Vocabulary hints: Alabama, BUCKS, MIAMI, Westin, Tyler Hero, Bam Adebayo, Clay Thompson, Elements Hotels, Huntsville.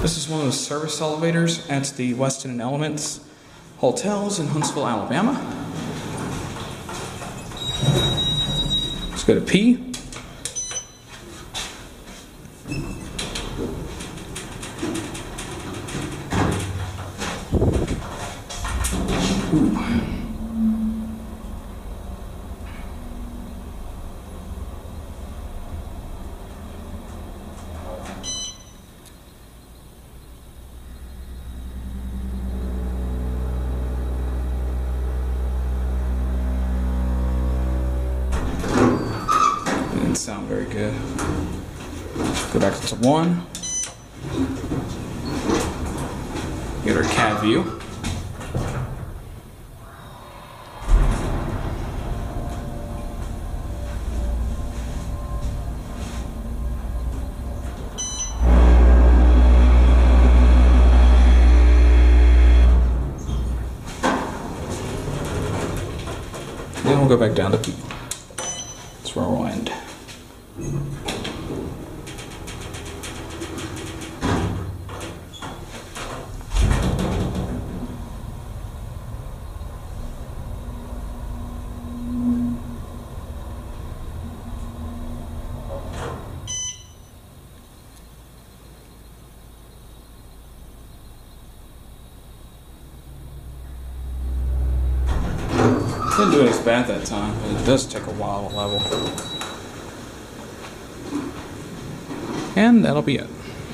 This is one of the service elevators at the Westin and Elements Hotels in Huntsville, Alabama. Let's go to P. Ooh. Didn't sound very good. Go back to 1. Get our cat view. Then we'll go back down to P. That's where we'll end. Didn't do it as bad that time, but it does take a while to level. And that'll be it.